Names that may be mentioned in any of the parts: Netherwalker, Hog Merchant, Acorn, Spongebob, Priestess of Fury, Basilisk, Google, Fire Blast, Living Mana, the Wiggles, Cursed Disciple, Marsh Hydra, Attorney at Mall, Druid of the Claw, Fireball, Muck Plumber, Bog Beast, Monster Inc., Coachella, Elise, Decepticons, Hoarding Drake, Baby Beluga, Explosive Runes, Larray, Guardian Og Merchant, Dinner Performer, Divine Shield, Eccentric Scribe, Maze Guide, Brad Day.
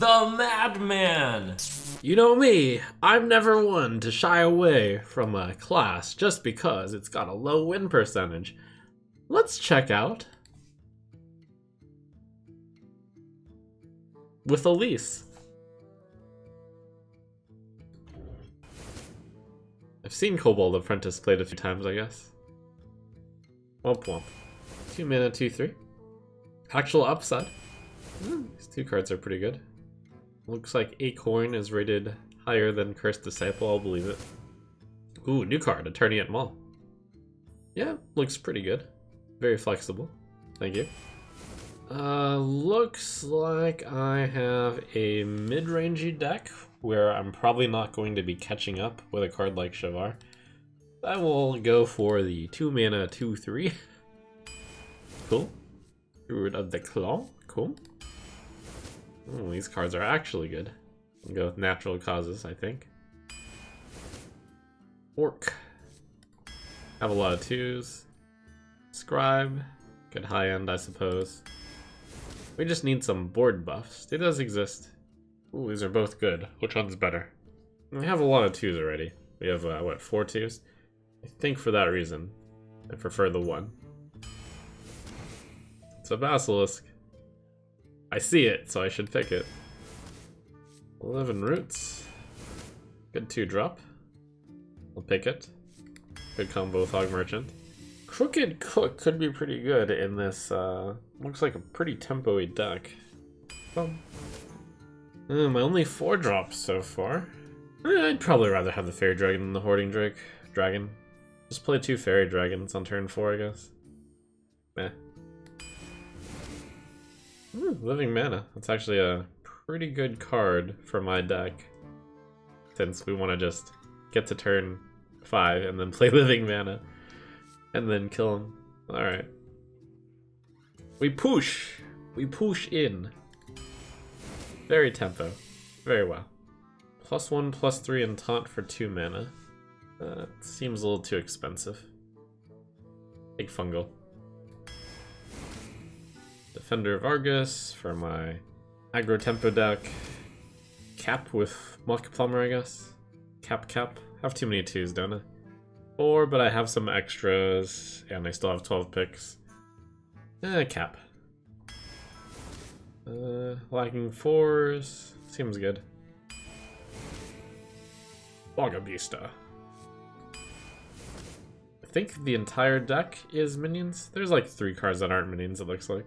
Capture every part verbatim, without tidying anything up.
the Madman! You know me, I'm never one to shy away from a class just because it's got a low win percentage. Let's check out with Elise. I've seen Cobalt Apprentice played a few times, I guess. Womp womp. Two mana, two, three. Actual upside. Mm, these two cards are pretty good. Looks like Acorn is rated higher than Cursed Disciple, I'll believe it. Ooh, new card, Attorney at Mall. Yeah, looks pretty good. Very flexible. Thank you. Uh, looks like I have a mid-rangey deck where I'm probably not going to be catching up with a card like Shavar. I will go for the two mana, two, three. Cool. Druid of the Claw. Cool. Ooh, these cards are actually good. I'll go with Natural Causes, I think. Orc. Have a lot of twos. Scribe. Good high end, I suppose. We just need some board buffs. It does exist. Ooh, these are both good. Which one's better? We have a lot of twos already. We have, uh, what, four twos? I think for that reason, I prefer the one. It's a Basilisk. I see it, so I should pick it. eleven roots. Good two drop. I'll pick it. Good combo with Hog Merchant. Crooked Cook could be pretty good in this, uh, looks like a pretty tempo-y deck. Well, uh, my only four drops so far. I'd probably rather have the Fairy Dragon than the Hoarding Drake. Dragon. Just play two Fairy Dragons on turn four, I guess. Meh. Ooh, Living Mana. That's actually a pretty good card for my deck, since we want to just get to turn five and then play Living Mana, and then kill him. Alright. We push! We push in. Very tempo. Very well. Plus one, plus three, and taunt for two mana. Uh, it seems a little too expensive. Big fungal. Defender of Argus for my aggro tempo deck. Cap with Muck Plumber, I guess. Cap, cap. Have too many twos, don't I? Four, but I have some extras, and I still have twelve picks. Eh, cap. Uh, lacking fours. Seems good. Bogabista. I think the entire deck is minions. There's like three cards that aren't minions, it looks like.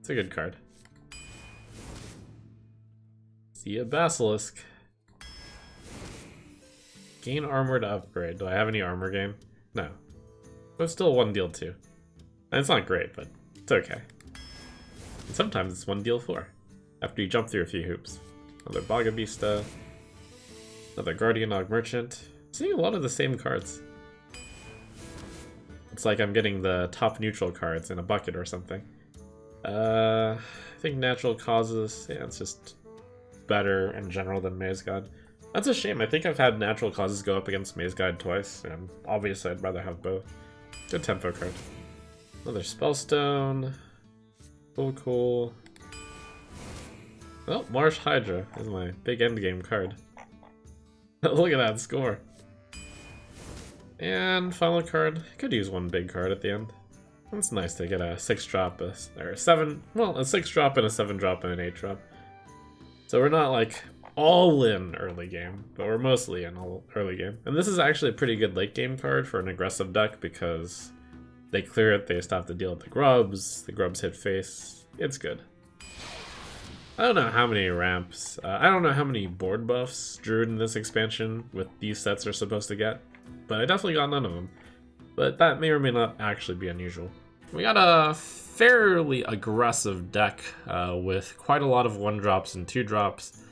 It's a good card. See a Basilisk. Gain armor to upgrade. Do I have any armor gain? No. But it's still one deal two. And it's not great, but it's okay. And sometimes it's one deal four. After you jump through a few hoops. Another Bogabista. Another Guardian Og Merchant. I'm seeing a lot of the same cards. It's like I'm getting the top neutral cards in a bucket or something. Uh, I think Natural Causes, yeah, it's just better in general than Maze Guide. That's a shame. I think I've had Natural Causes go up against Maze Guide twice, and obviously I'd rather have both. Good tempo card. Another Spellstone. Cool, cool. Oh, Marsh Hydra is my big endgame card. Look at that score. And final card. I could use one big card at the end. It's nice to get a six drop, a, or a seven, well, a six drop and a seven drop and an eight drop. So we're not like all in early game, but we're mostly in all early game. And this is actually a pretty good late game card for an aggressive deck because they clear it, they stop the deal with the grubs, the grubs hit face, it's good. I don't know how many ramps, uh, I don't know how many board buffs Druid in this expansion with these sets are supposed to get, but I definitely got none of them. But that may or may not actually be unusual. We got a fairly aggressive deck uh, with quite a lot of one drops and two drops.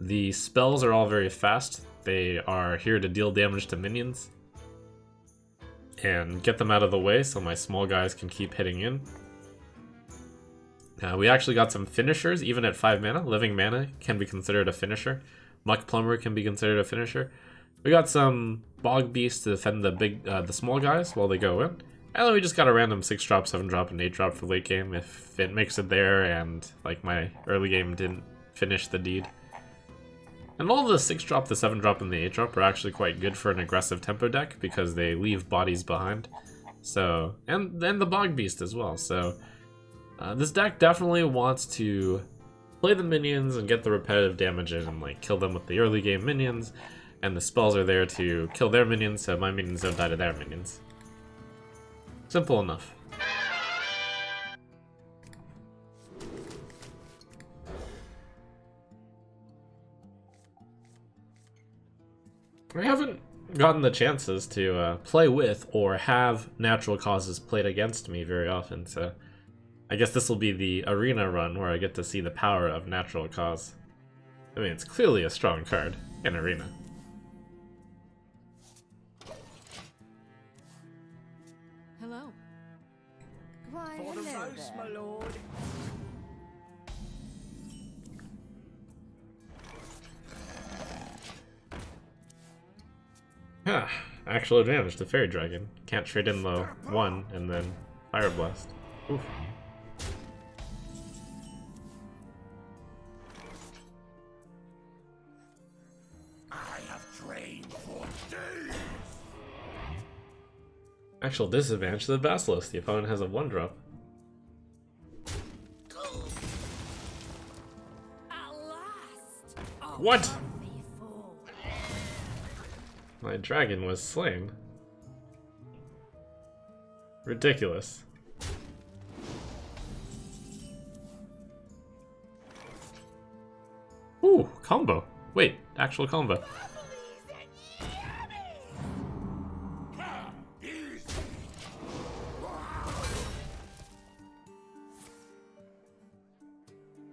The spells are all very fast. They are here to deal damage to minions and get them out of the way so my small guys can keep hitting in. Uh, we actually got some finishers, even at five mana. Living Mana can be considered a finisher. Muck Plumber can be considered a finisher. We got some Bog Beast to defend the big, uh, the small guys while they go in. And then we just got a random six drop, seven drop, and eight drop for late game if it makes it there and like my early game didn't finish the deed. And all the six drop, the seven drop, and the eight drop are actually quite good for an aggressive tempo deck because they leave bodies behind. So, and then the Bog Beast as well. So uh, this deck definitely wants to play the minions and get the repetitive damage in and like kill them with the early game minions, and the spells are there to kill their minions so my minions don't die to their minions. Simple enough. I haven't gotten the chances to uh, play with or have Natural Causes played against me very often, so I guess this will be the arena run where I get to see the power of Natural Cause. I mean, it's clearly a strong card in arena. Hello. Why, for hello the roast, my lord. Huh, actual advantage to Fairy Dragon. Can't trade in low one and then Fire Blast. Oof. I have trained for days. Actual disadvantage to the Basilisk. The opponent has a one drop. What? My dragon was slain. Ridiculous. Ooh, combo. Wait, actual combo.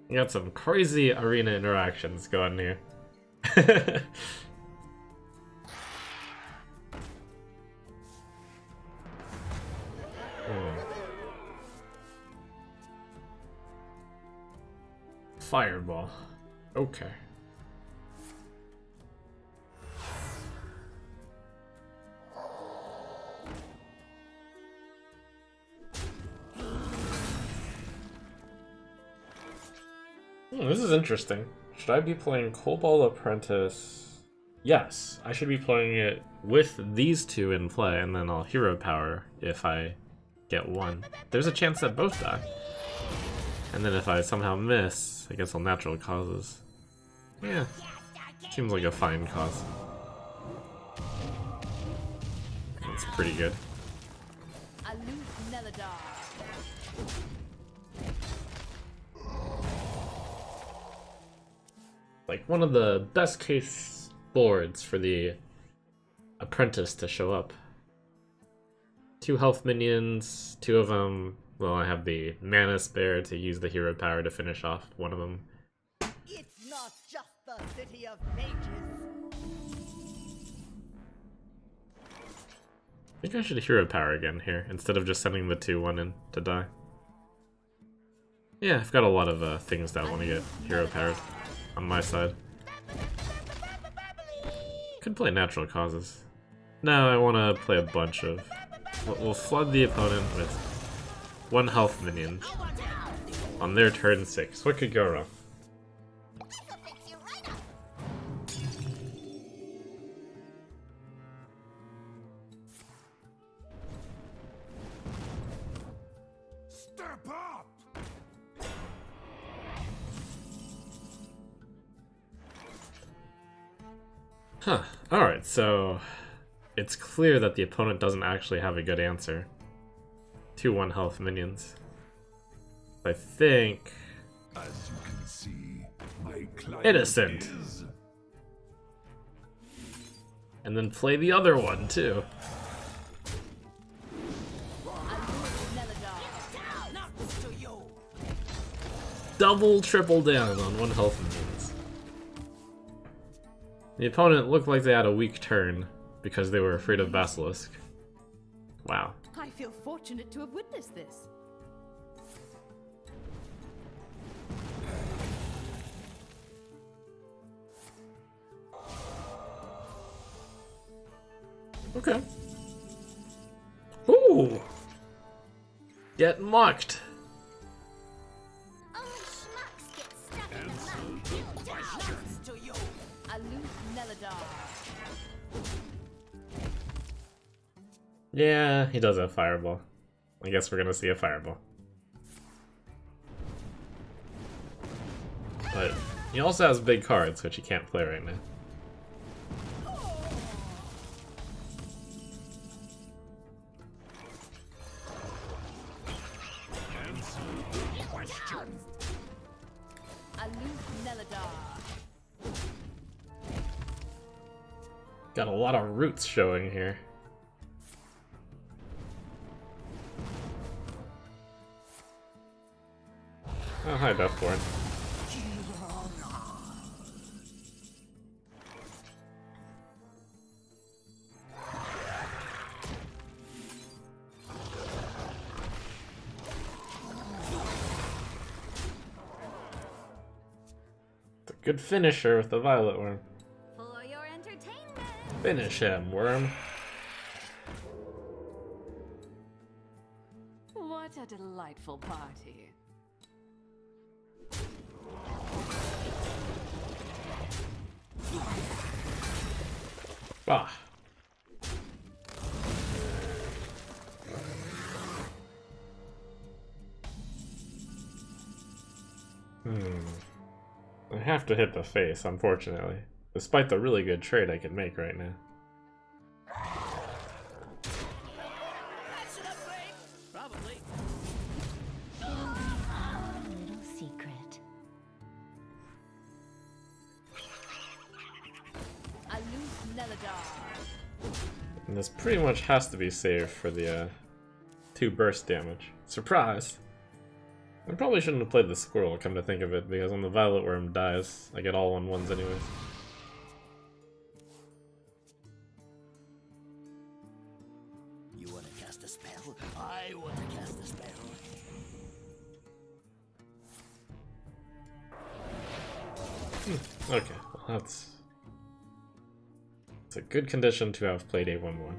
We got some crazy arena interactions going here. Fireball. Okay. Hmm, this is interesting. Should I be playing Cobalt Apprentice? Yes, I should be playing it with these two in play, and then I'll hero power if I get one. There's a chance that both die. And then if I somehow miss, I guess I'll Natural Causes. Yeah, seems like a fine cause. That's pretty good. Like one of the best case boards for the apprentice to show up. Two health minions, two of them. Well, I have the mana spare to use the hero power to finish off one of them. It's not just the city of mages. I think I should hero power again here instead of just sending the two one in to die. Yeah, I've got a lot of uh, things that I want to get hero powered on my side. Could play Natural Causes. No, I want to play a bunch of. We'll flood the opponent with one health minion on their turn six. What could go wrong? Step up. Huh. All right. So it's clear that the opponent doesn't actually have a good answer. Two one health minions. I think. As you can see, my client innocent. Is... And then play the other one too. Double triple down on one health minions. The opponent looked like they had a weak turn because they were afraid of Basilisk. Wow. I feel fortunate to have witnessed this. Okay. Ooh! Get mucked! Only schmucks get stuck in the muck. Yeah, he does have Fireball. I guess we're gonna see a Fireball. But he also has big cards, which he can't play right now. Got a lot of roots showing here. Oh, hi, Deathborn. It's a good finisher with the Violet Worm. Finish him, Worm. What a delightful party. Bah. Hmm. I have to hit the face, unfortunately. Despite the really good trade I could make right now. That's an upgrade, probably. Oh, little secret. I lose Nelidar. And this pretty much has to be saved for the uh, two burst damage. Surprise! I probably shouldn't have played the squirrel, come to think of it, because when the Violet Worm dies, I get all on ones anyways. Okay, well that's it's a good condition to have played a one one.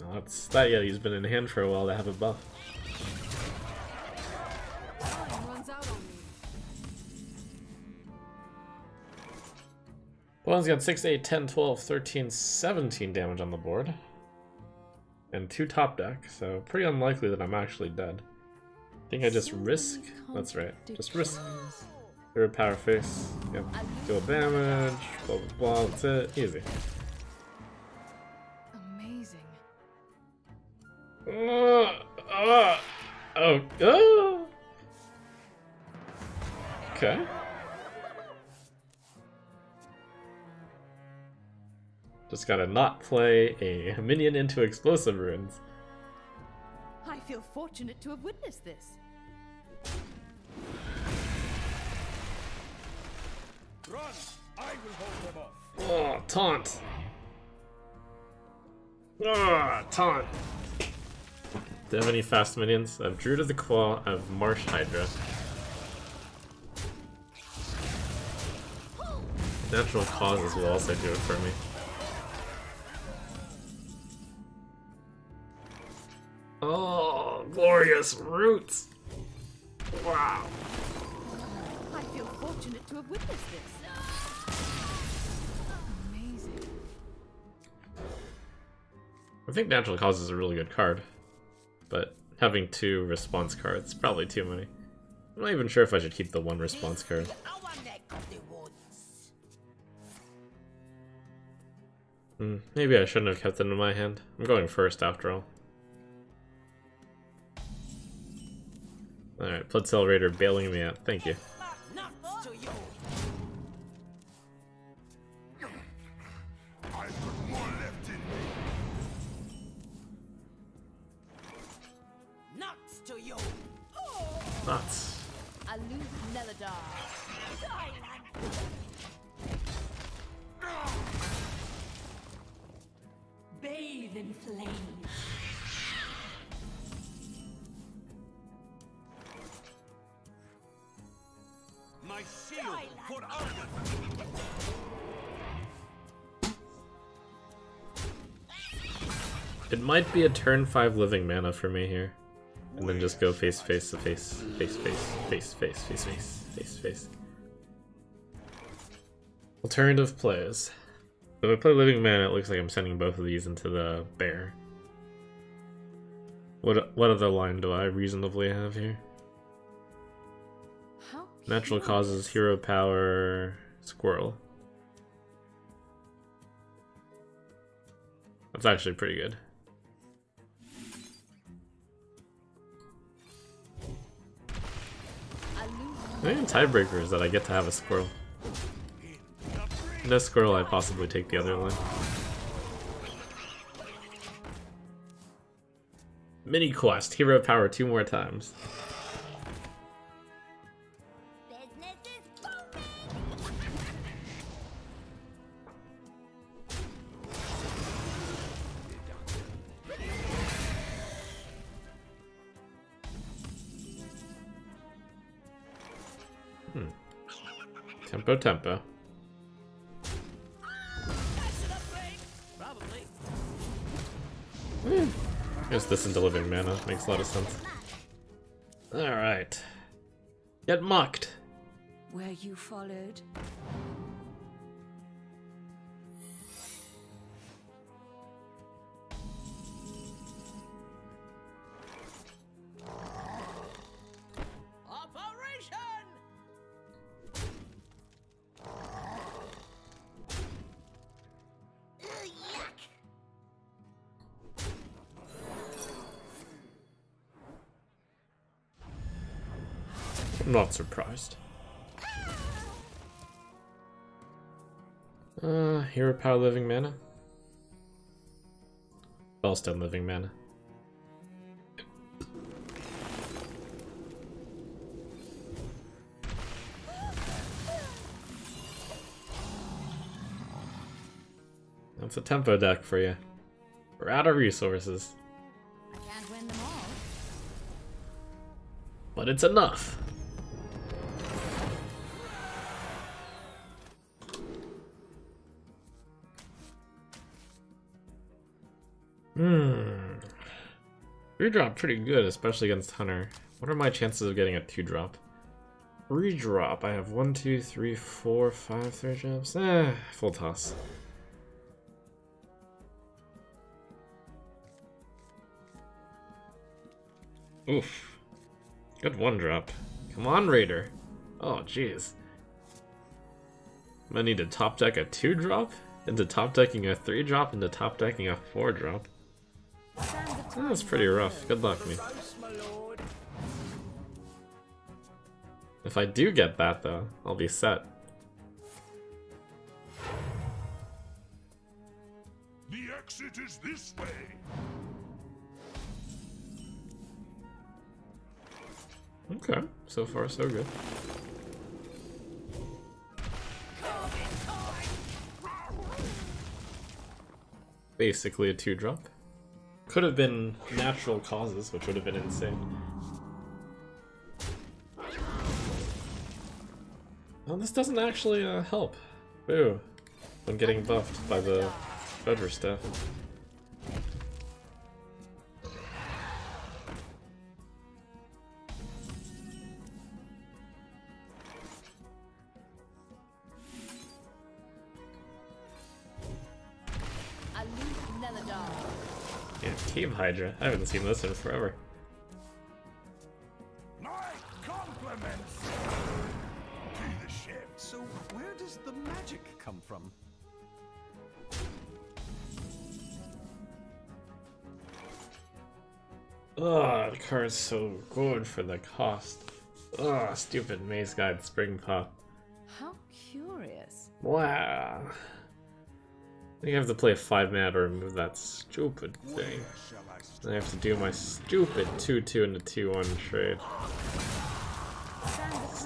Well, that's that yet. He's been in hand for a while to have a buff. Well, he's got six, eight, ten, twelve, thirteen, seventeen damage on the board. And two top deck, so pretty unlikely that I'm actually dead. I think I just risk. That's right. Just risk. Third power face. Yep. Deal damage. Blah blah blah. That's it. Easy. Amazing. Uh, uh, oh. Oh. Okay. Just gotta not play a minion into Explosive Runes. I feel fortunate to have witnessed this. Run! I will hold them off. Oh, taunt! Ah, oh, taunt! Do I have any fast minions? I have Druid of the Claw, I have Marsh Hydra. Natural Causes will also do it for me. Oh, glorious roots! Wow. I feel fortunate to have witnessed this. Amazing. I think Natural Causes is a really good card, but having two response cards probably too many. I'm not even sure if I should keep the one response card. Hmm, maybe I shouldn't have kept it in my hand. I'm going first after all. Alright, Blood Celebrator bailing me out. Thank you. Nuts to you. Nuts. I lose Nelidar. Bathe in flames. My shield for Argus. It might be a turn five living mana for me here. and then just go face, face, face, face, face, face, face, face, face, face, face. Alternative plays. So if I play Living Mana, it looks like I'm sending both of these into the bear. What what other line do I reasonably have here? Natural Causes, Hero Power, Squirrel. That's actually pretty good. The main tiebreaker is that I get to have a squirrel. No squirrel, I possibly take the other line. Mini quest, Hero Power two more times. Hmm. Tempo, tempo. Just this into Living Mana makes a lot of sense. All right, get mucked. Were you followed? Not surprised. Uh, Hero Power Living Mana. Spellstone Living Mana. That's a tempo deck for you. We're out of resources. I can't win them all. But it's enough. Hmm. Redrop pretty good, especially against Hunter. What are my chances of getting a two drop? Redrop, I have one, two, three, four, five, three drops. Eh, full toss. Oof. Good one drop. Come on, Raider. Oh, jeez. I'm gonna need to top deck a two drop, into top decking a three drop, into top decking a four drop. That's pretty rough. Good luck, me. If I do get that, though, I'll be set. The exit is this way. Okay, so far so good. Basically a two drop. Could have been Natural Causes, which would have been insane. Well, this doesn't actually uh, help. Boo. I'm getting buffed by the treasure staff. Hydra. I haven't seen this in forever. My compliments. To the ship. So where does the magic come from? Ugh, the card's so good for the cost. Ugh, stupid Maze Guide Spring Pop. How curious. Wow. I think I have to play a five mana to remove that stupid thing. Then I have to do my stupid two two and a two one trade.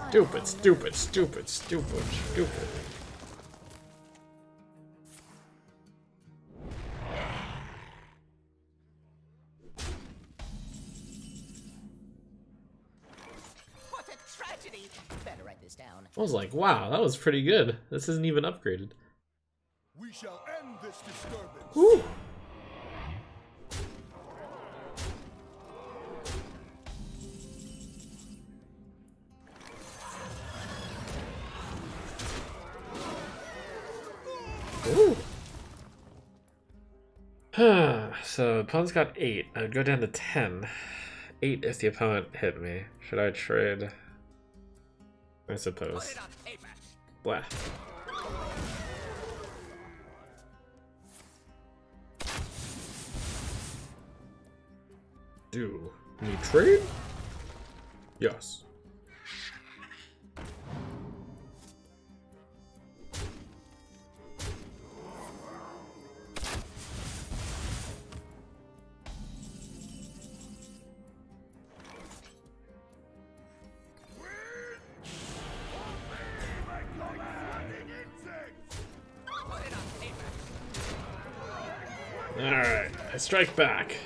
Stupid, stupid, stupid, stupid, stupid. What a tragedy! Better write this down. I was like, wow, that was pretty good. This isn't even upgraded. We shall end this disturbance. Woo. Ooh. So, opponent's got eight. I would go down to ten. Eight if the opponent hit me. Should I trade? I suppose. Blah. Do we trade? Yes. Alright, I strike back.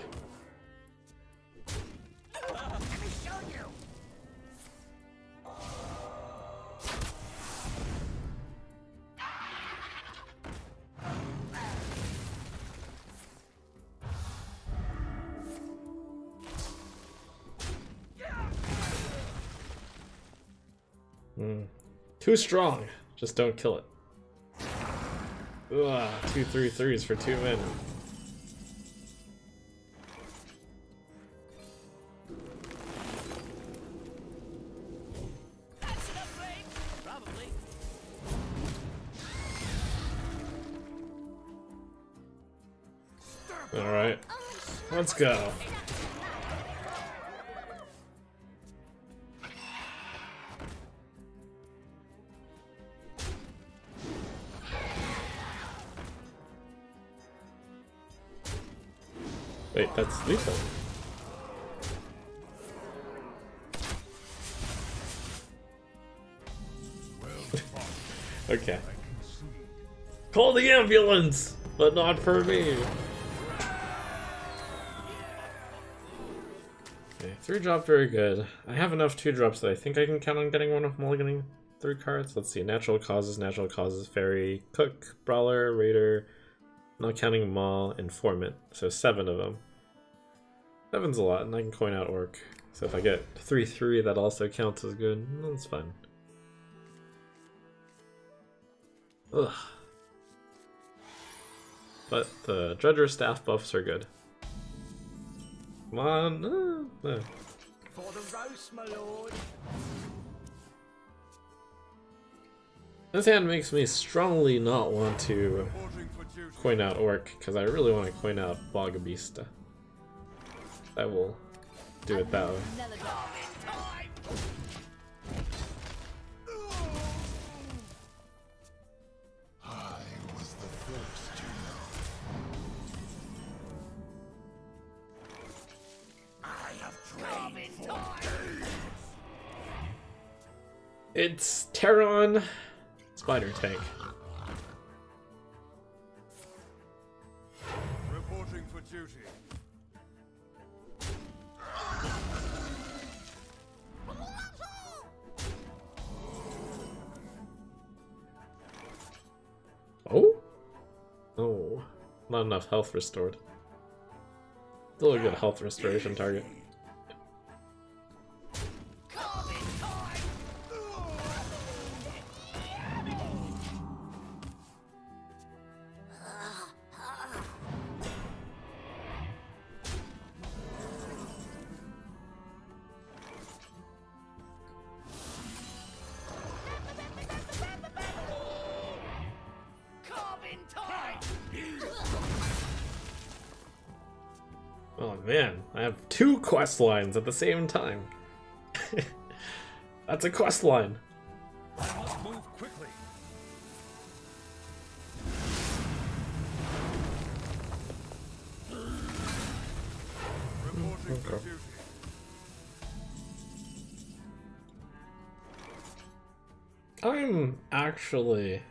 Too strong. Just don't kill it. Ugh, two three threes for two men. All right, let's go. Wait, that's lethal. Okay. Call the ambulance, but not for me. Okay, three drop, very good. I have enough two drops that I think I can count on getting one of mulliganing three cards. Let's see, Natural Causes, Natural Causes, Fairy, Cook, Brawler, Raider, not counting Maul, Informant, so seven of them. Seven's a lot, and I can coin out Orc. So if I get three three, that also counts as good. That's fine. Ugh. But the Dredger Staff buffs are good. Come on. Uh, uh. For the roast, my lord. This hand makes me strongly not want to coin out Orc, because I really want to coin out Bogabista. I will do it that way. I was the first to know. I have trained for days. It's Teron Spider Tank. Reporting for duty. Oh? Oh. Not enough health restored. Still a good health restoration target. Man, I have two quest lines at the same time. That's a quest line. I must move quickly. Reporting for duty. I'm actually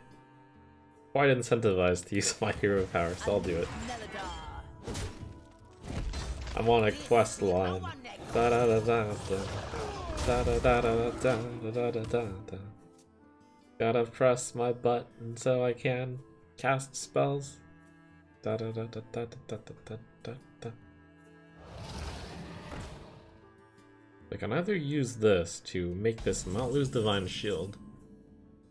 quite incentivized to use my hero power, so I'll do it. I'm on a quest line. Da da da da da da da da da da da da da. Gotta press my button so I can cast spells. Da da da da da da da da da. I can either use this to make this not lose Divine Shield,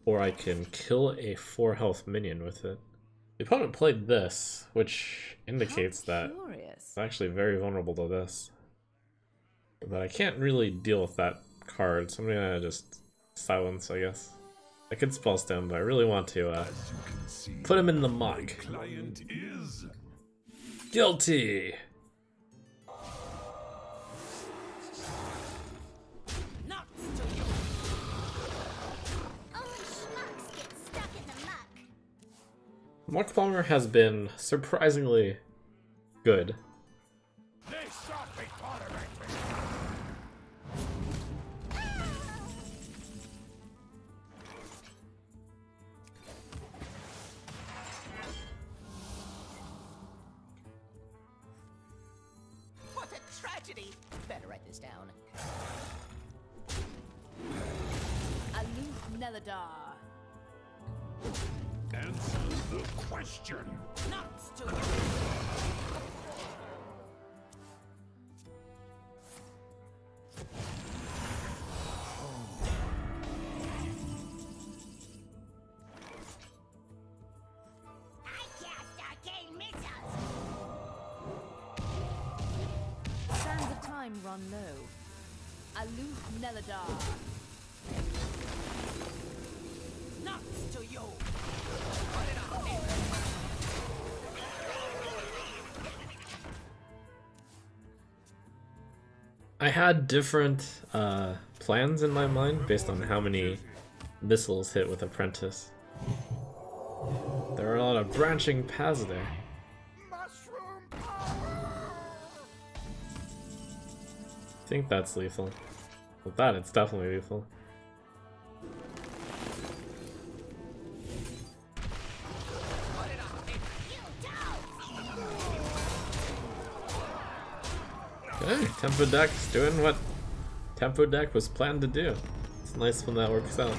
or I can kill a four health minion with it. The opponent played this, which indicates that it's actually very vulnerable to this. But I can't really deal with that card, so I'm gonna just silence, I guess. I could Spellstone, but I really want to uh, see, put him in the mug. Client is guilty. Not guilty. Only schmucks get stuck in the muck. Muck Plumber has been surprisingly good. Run low. Aloof Neladar. Nuts to you. Put it up. I had different uh, plans in my mind based on how many missiles hit with Apprentice. There are a lot of branching paths there. I think that's lethal. With that, it's definitely lethal. Okay, Tempo Deck's doing what Tempo Deck was planned to do. It's nice when that works out.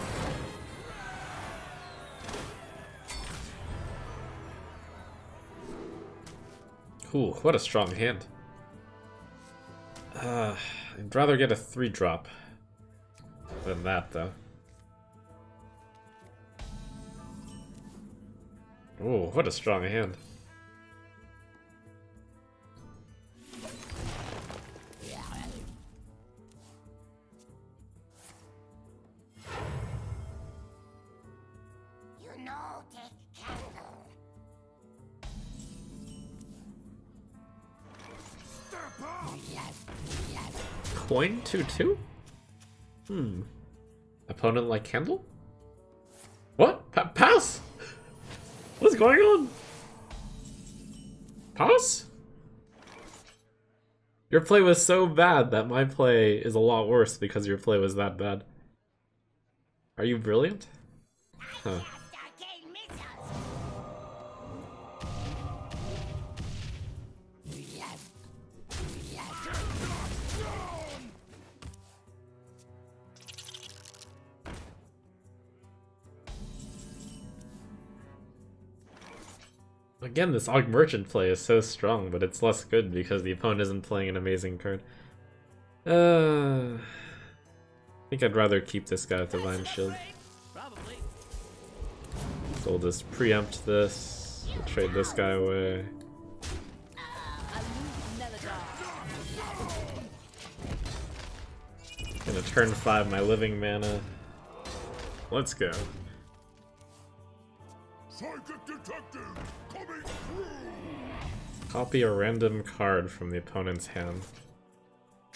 Ooh, what a strong hand. Uh, I'd rather get a three drop than that, though. Ooh, what a strong hand. Coin two two? Hmm. Opponent like Candle? What? Pa pass? What's going on? Pass? Your play was so bad that my play is a lot worse because your play was that bad. Are you brilliant? Huh. Again, this Og Merchant play is so strong, but it's less good because the opponent isn't playing an amazing card. Uh, I think I'd rather keep this guy with Divine Shield. So we'll just preempt this, we'll trade this guy away. Gonna turn five my living mana. Let's go. Copy a random card from the opponent's hand.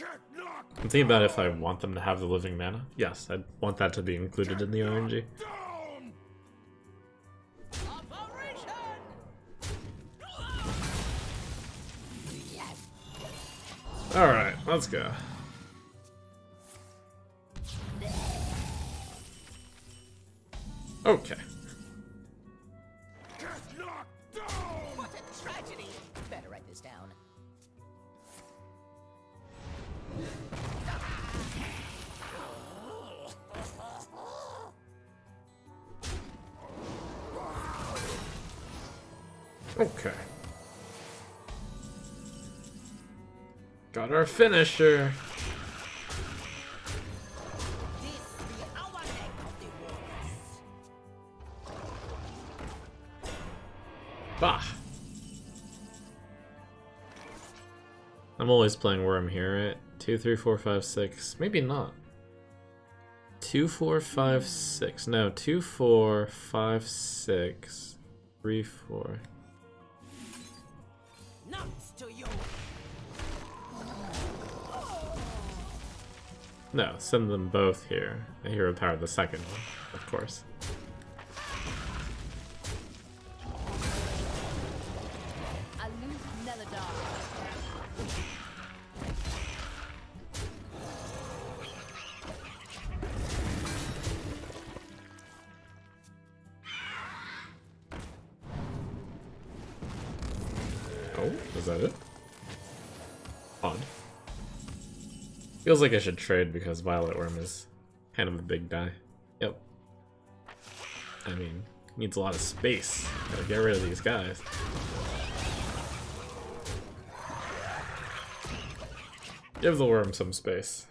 I'm thinking about if I want them to have the living mana. Yes, I'd want that to be included in the R N G. Alright, let's go. Okay. Okay. Got our finisher. Bah! I'm always playing Worm here, right? Two, three, four, five, six. Maybe not. Two, four, five, six. No, two, four, five, six. Three, four. No, send them both here. I hero power the second one, of course. Feels like I should trade because Violet Worm is kind of a big guy. Yep. I mean, needs a lot of space. Gotta get rid of these guys. Give the worm some space.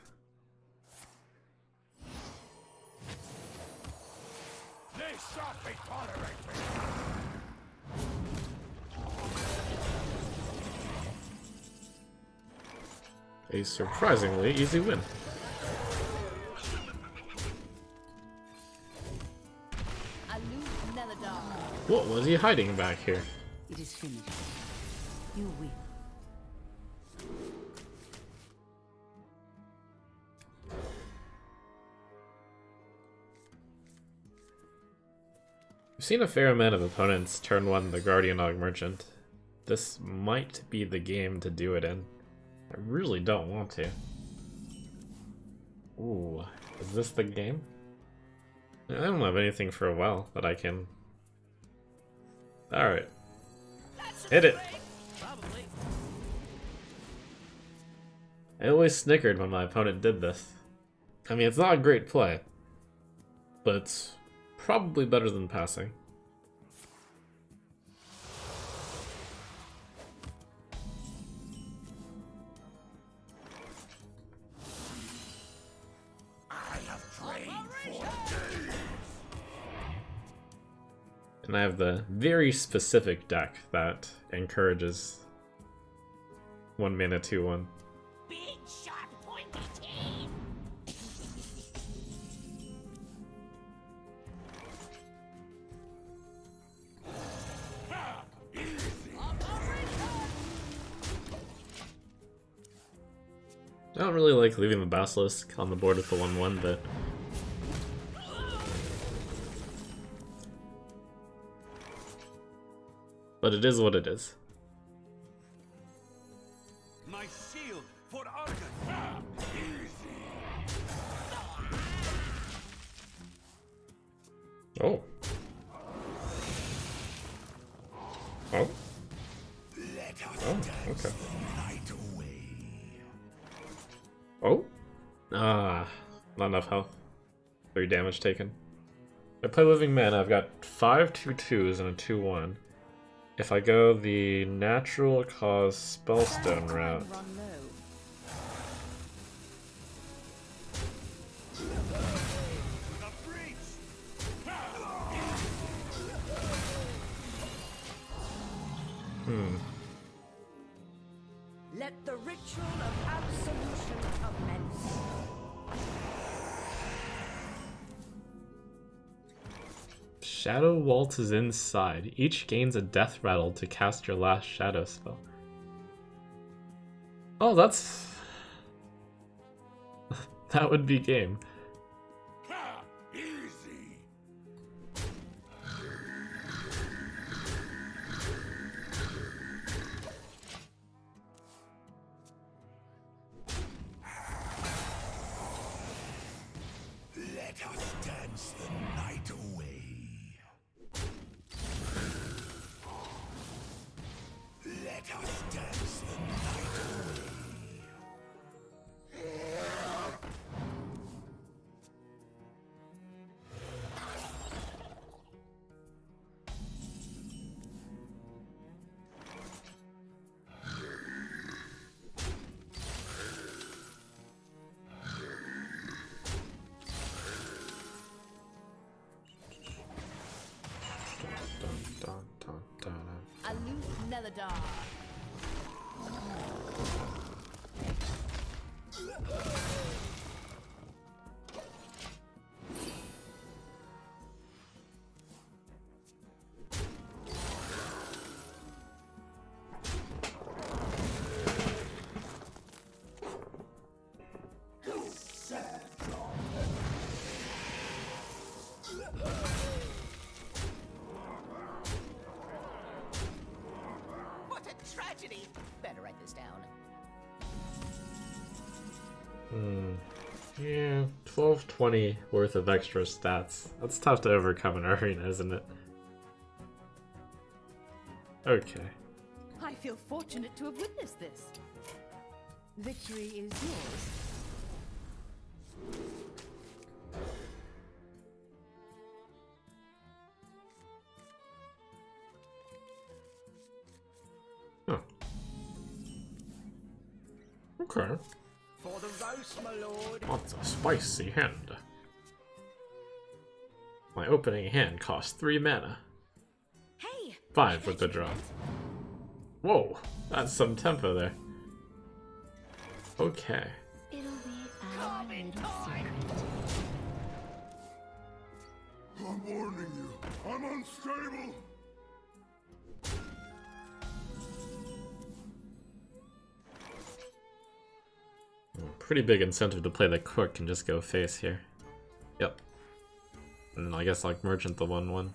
A surprisingly easy win. What was he hiding back here? It is finished. You win. We've seen a fair amount of opponents turn one the Guardian Og Merchant. This might be the game to do it in. I really don't want to. Ooh, is this the game? I don't have anything for a while that I can... Alright. Hit it! Probably. I always snickered when my opponent did this. I mean, it's not a great play, but it's probably better than passing. And I have the very specific deck that encourages one mana two one. Big shot pointy team. I don't really like leaving the Basilisk on the board with the one one, but But it is what it is. My shield for Argus. Ah, easy. Oh. Oh. Let us oh, okay. Right away. Oh. Ah, not enough health. Three damage taken. I play Living Mana. I've got five two twos and a two one. If I go the Natural Cause Spellstone route, hmm. Let the ritual of absolution commence. Shadow waltzes inside. Each gains a death rattle to cast your last shadow spell. Oh, that's... that would be game. Ha, easy. Let us dance the night away. the dark. twelve twenty worth of extra stats. That's tough to overcome in arena, isn't it? Okay. I feel fortunate to have witnessed this. Victory is yours. Huh. Okay. For the roast, my lord. What's a spicy hand? My opening hand costs three mana. Hey, Five with the draw. Whoa, that's some tempo there. Okay. It'll be time. I'm warning you. I'm unstable. Pretty big incentive to play the cook and just go face here. Yep. And I guess like merchant the one one.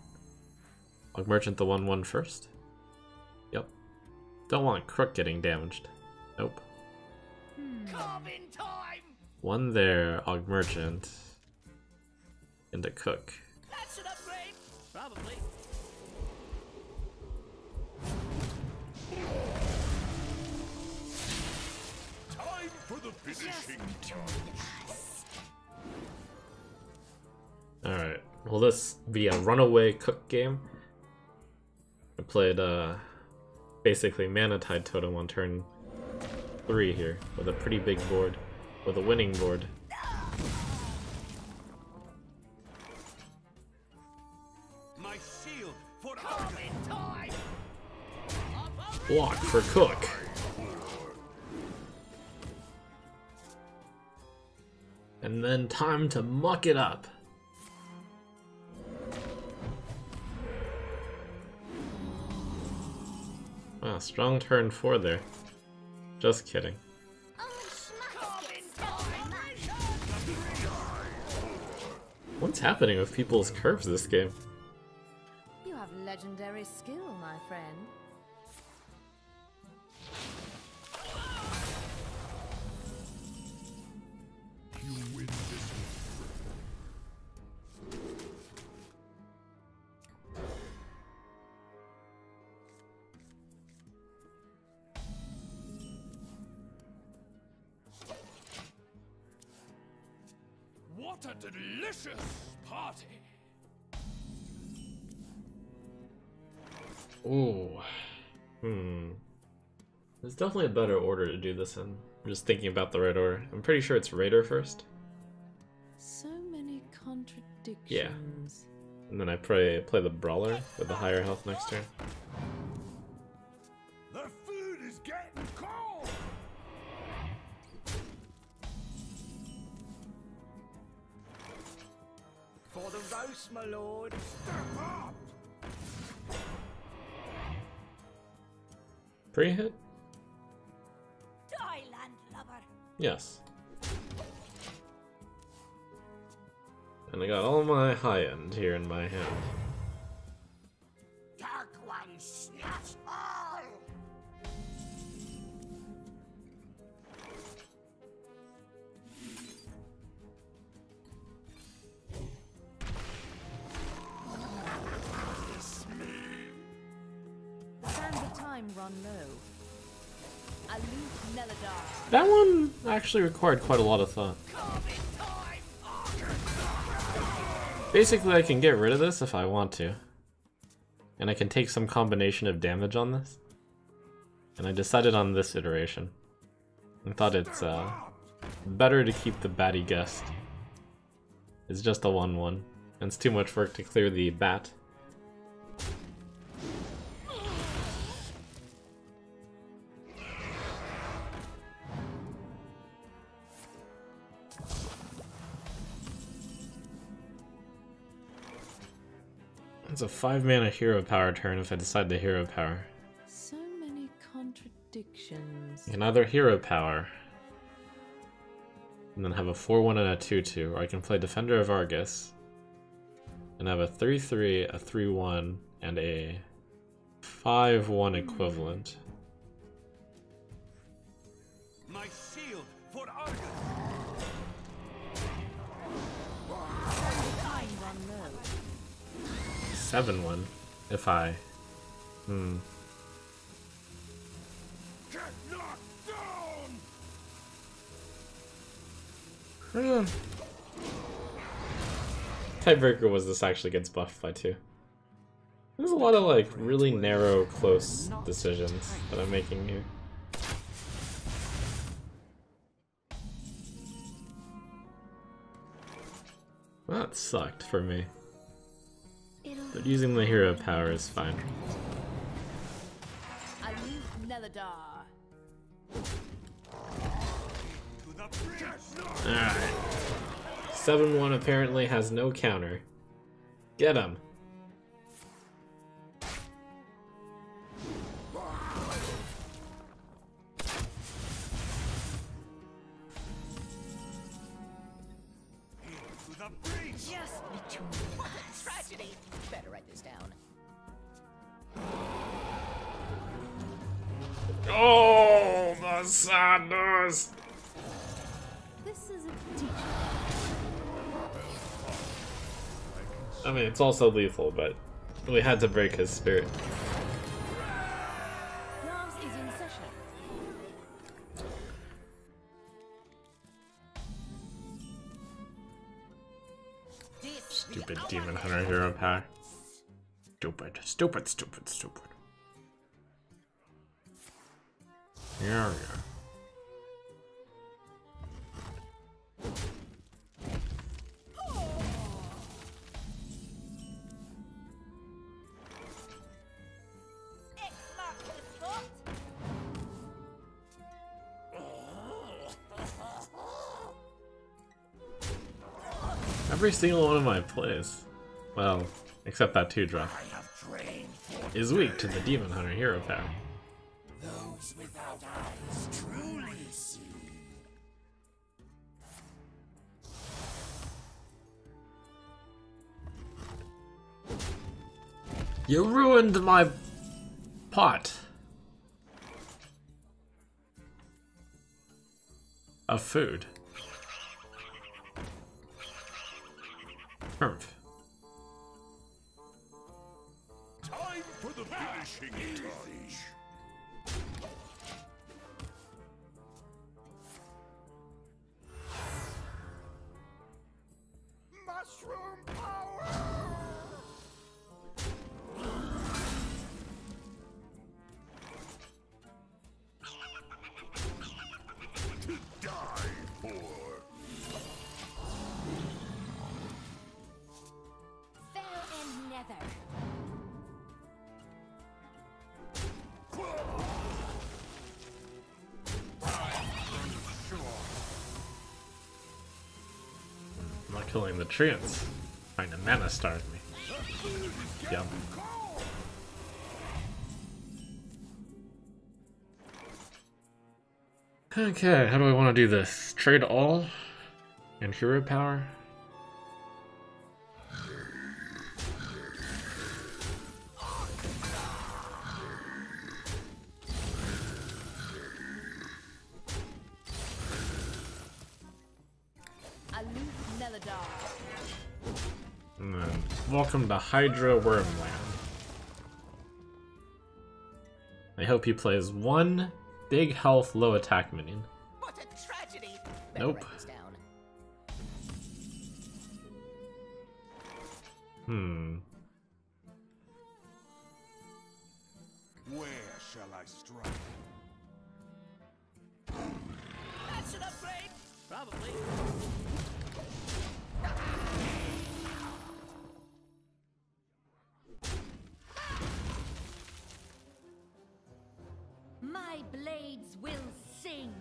Like merchant the one one first? Yep. Don't want crook getting damaged. Nope. Come in time. One there, Og Merchant. Into cook. That's an upgrade! Probably. For the finishing time. Alright, will this be a runaway cook game? I played uh, basically Mana Tide Totem on turn three here with a pretty big board, with a winning board. My shield for coming time. Block for cook. And then time to muck it up. Wow, strong turn four there. Just kidding. What's happening with people's curves this game? You have legendary skill, my friend. What a delicious party! Ooh. Hmm. There's definitely a better order to do this in. I'm just thinking about the right order. I'm pretty sure it's Raider first. So many contradictions. Yeah. And then I play, play the Brawler with the higher health next turn. The food is getting cold! For the roast, my lord. Step up! Pre-hit? Die, landlubber. Yes. And I got all my high end here in my hand. Dark one snatch all. That one actually required quite a lot of thought. Basically, I can get rid of this if I want to. And I can take some combination of damage on this. And I decided on this iteration. I thought it's uh, better to keep the Batty Gust. It's just a one one. And it's too much work to clear the bat. It's a five mana hero power turn if I decide to hero power. So many contradictions. Another hero power. And then have a four one and a two two, or I can play Defender of Argus. And have a three three, a three one, and a five one equivalent. My shield for Argus. seven one, if I... Hmm. Get knocked down! Tiebreaker was this actually gets buffed by two. There's a lot of like really narrow, close decisions that I'm making here. Well, that sucked for me. But using the hero power is fine. I leave Neladar. Alright. seven one apparently has no counter. Get him! Oh, the sadness! This is a teacher. I mean, it's also lethal, but we had to break his spirit. Lance is in session. Stupid demon hunter hero power. Stupid, stupid, stupid, stupid. There we go. Every single one of my plays, well, except that two drop, is weak to the Demon Hunter hero power. Those without eyes truly see. You ruined my pot of food. Hermph. Time for the vanishing touch. Mushroom power. To die for. Fell and nether. Killing the treants, trying to mana starve me. Yum. Okay, how do I want to do this? Trade all and hero power. Welcome to Hydra Wormland. I hope he plays one big health, low attack minion. What a tragedy! Nope. Hmm. Where shall I strike? That's an upgrade. Probably. My blades will sing.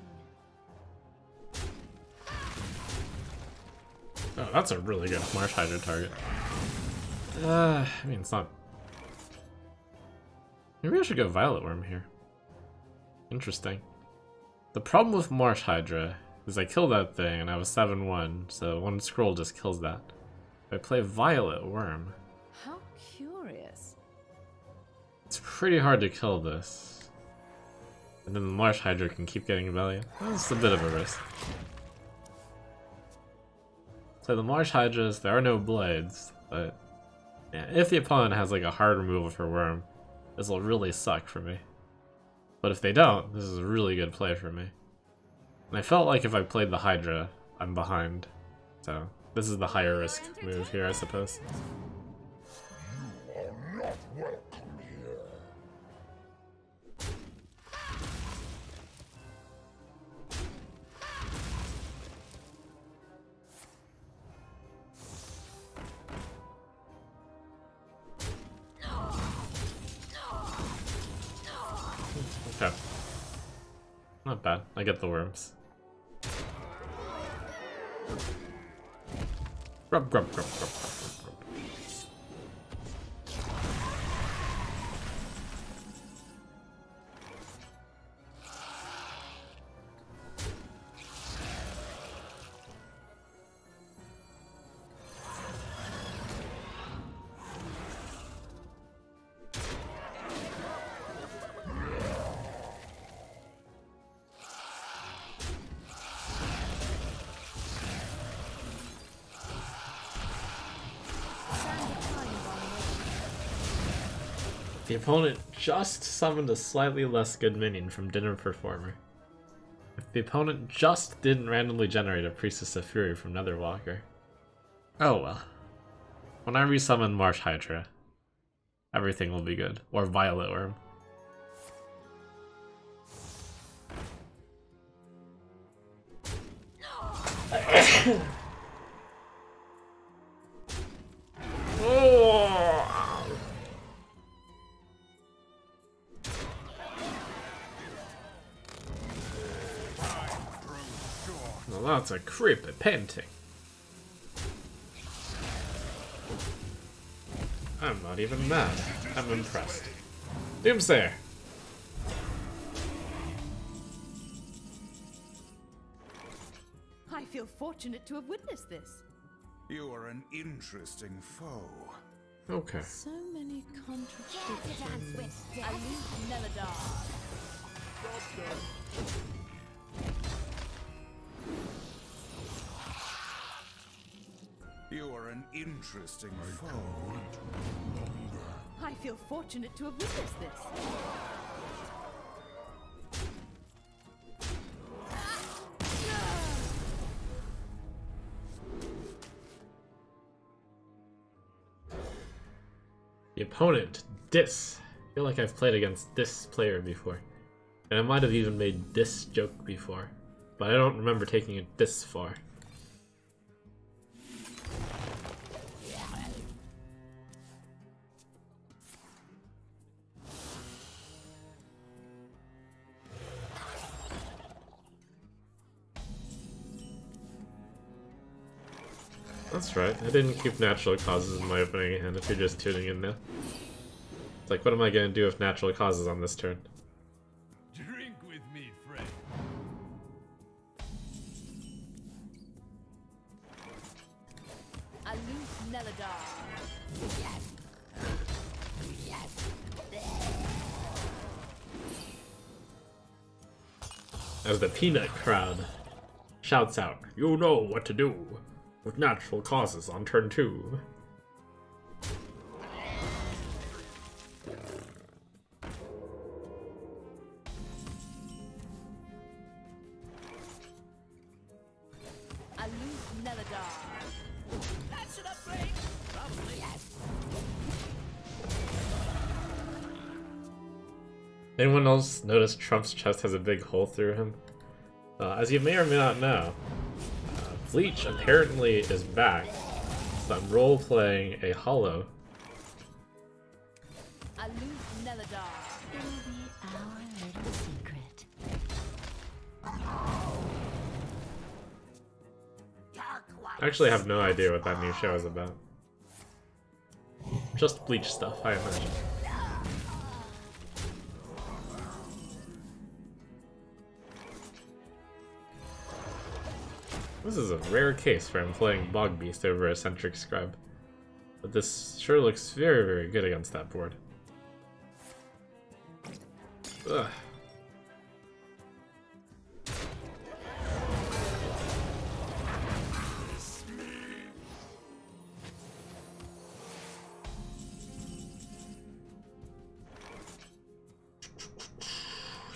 Oh, that's a really good Marsh Hydra target. Uh, I mean, it's not... Maybe I should go Violet Worm here. Interesting. The problem with Marsh Hydra is I killed that thing and I was seven one, so one scroll just kills that. If I play Violet Worm... How curious. It's pretty hard to kill this. And then the Marsh Hydra can keep getting rebellion. That's a bit of a risk. So the Marsh Hydras, there are no blades, but... Yeah, if the opponent has like a hard removal for Worm, this will really suck for me. But if they don't, this is a really good play for me. And I felt like if I played the Hydra, I'm behind. So this is the higher risk move here, I suppose. You are not welcome here. Okay. Not bad. I get the worms. Grub, grub, grub, grub, grub, grub, grub. The opponent just summoned a slightly less good minion from Dinner Performer. If the opponent just didn't randomly generate a Priestess of Fury from Netherwalker. Oh well. When I resummon Marsh Hydra, everything will be good. Or Violet Worm. No. That's a creepy painting. I'm not even mad. I'm impressed. Doomsayer! I feel fortunate to have witnessed this. You are an interesting foe. Okay. So many contradictions. I lose Melodar. You are an interesting foe. I feel fortunate to have witnessed this. The opponent, Dis. I feel like I've played against this player before. And I might have even made this joke before. But I don't remember taking it this far. That's right, I didn't keep Natural Causes in my opening hand if you're just tuning in now. It's like, what am I going to do with Natural Causes on this turn? Drink with me, friend. I lose Melodar. Yes. Yes. As the peanut crowd shouts out, "You know what to do!" With Natural Causes on turn two. I lose Melodar. That should have played. Yes. Anyone else notice Trump's chest has a big hole through him? Uh, as you may or may not know, Leech apparently is back, so I'm role playing a hollow. I lose Melodar. It'll be our little secret. I actually have no idea what that new show is about. Just bleach stuff, I imagine. This is a rare case for him playing Bog Beast over Eccentric Scribe. But this sure looks very, very good against that board. Ugh.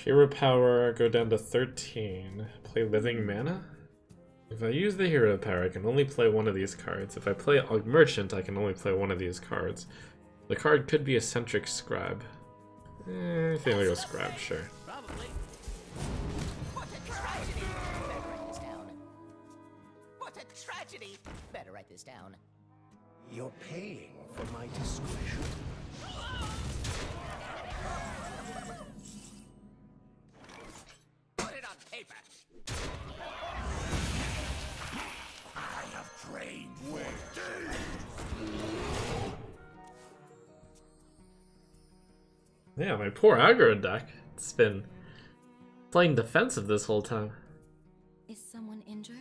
Hero power, go down to thirteen. Play Living Mana? If I use the hero power, I can only play one of these cards. If I play Og Merchant, I can only play one of these cards. The card could be Eccentric Scribe. Eh, I think I'll go Scribe, sure. Probably. What a tragedy! Better write this down. What a tragedy! Better write this down. You're paying for my discretion. Put it on paper. Yeah, my poor aggro deck. It's been playing defensive this whole time. Is someone injured?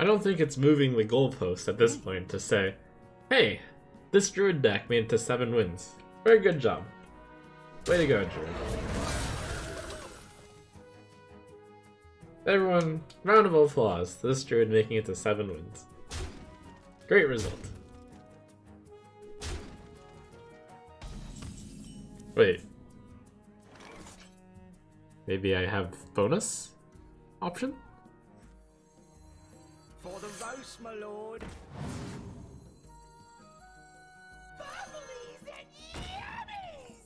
I don't think it's moving the goalpost at this point to say, hey, this druid deck made it to seven wins. Very good job. Way to go, druid. Everyone, round of applause. This druid making it to seven wins. Great result. Wait. Maybe I have bonus option? For the roast, my lord. Bubbly's and yummies.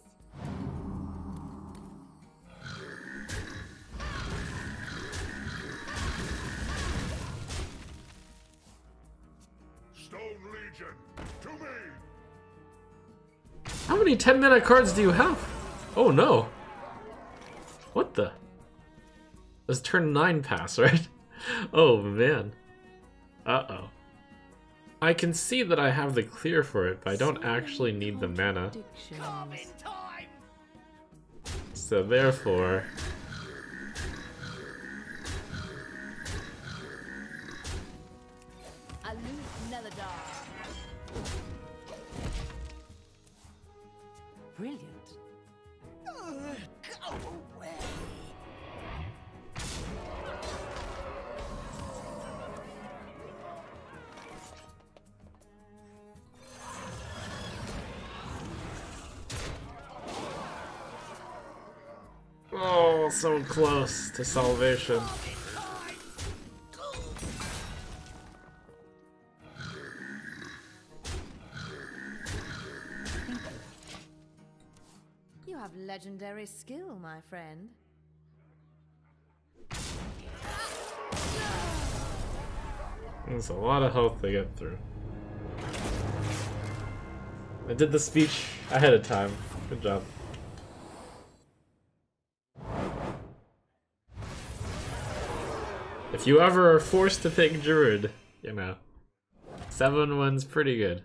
Stone Legion, to me. How many ten minute cards do you have? Oh no. What the? That's turn nine pass, right? Oh man. Uh-oh. I can see that I have the clear for it, but I don't actually need the mana. So therefore... Brilliant. Oh, so close to salvation. You have legendary skill, my friend. There's a lot of health to get through. I did the speech ahead of time. Good job. If you ever are forced to pick druid, you know, seven one's pretty good.